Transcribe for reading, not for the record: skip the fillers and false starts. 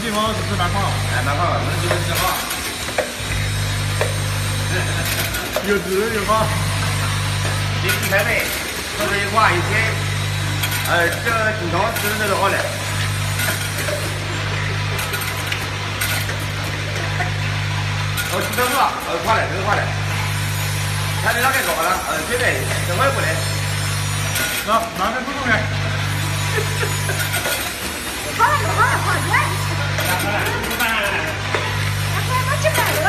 地方只是蛮棒，哎，蛮棒，我们就是这棒，有纸有棒，临近台北，都是一挂一天，这个挺长时间都好了。 真话，话嘞，真话嘞。他在那边搞了，对嘞，在外国嘞。那拿着不中嘞。好嘞。好嘞，我去买了。